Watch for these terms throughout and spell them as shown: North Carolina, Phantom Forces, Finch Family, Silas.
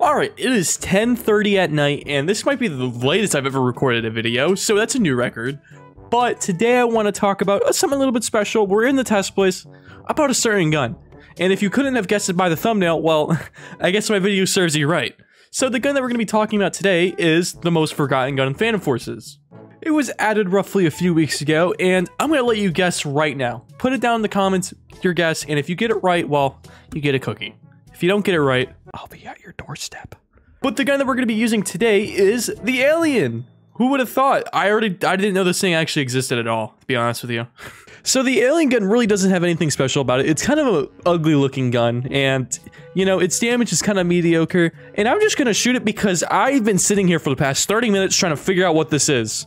Alright, it is 10:30 at night, and this might be the latest I've ever recorded a video, so that's a new record. But today I want to talk about something a little bit special. We're in the test place about a certain gun. And if you couldn't have guessed it by the thumbnail, well, I guess my video serves you right. So the gun that we're going to be talking about today is the most forgotten gun in Phantom Forces. It was added roughly a few weeks ago, and I'm going to let you guess right now. Put it down in the comments, your guess, and if you get it right, well, you get a cookie. If you don't get it right, I'll be at your doorstep. But the gun that we're going to be using today is the Alien. Who would have thought? I didn't know this thing actually existed at all, to be honest with you. So the Alien gun really doesn't have anything special about it. It's kind of an ugly looking gun, and you know, its damage is kind of mediocre, and I'm just gonna shoot it because I've been sitting here for the past 30 minutes trying to figure out what this is.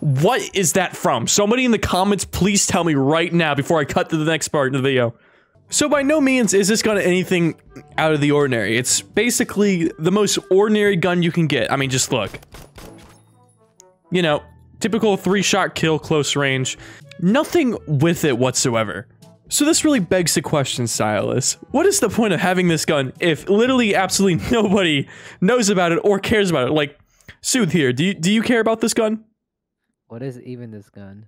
What is that from? Somebody in the comments, please tell me right now before I cut to the next part of the video. So by no means is this gun anything out of the ordinary. It's basically the most ordinary gun you can get. I mean, just look. You know, typical 3-shot kill, close range. Nothing with it whatsoever. So this really begs the question, Silas. What is the point of having this gun if literally absolutely nobody knows about it or cares about it? Like, Sooth here, do you care about this gun? What is even this gun?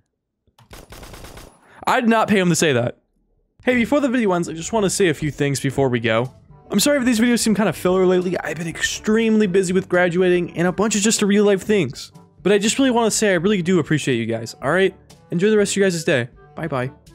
I'd not pay him to say that. Hey, before the video ends, I just want to say a few things before we go. I'm sorry if these videos seem kind of filler lately. I've been extremely busy with graduating and a bunch of just real-life things. But I just really want to say I really do appreciate you guys, alright? Enjoy the rest of your guys' day. Bye-bye.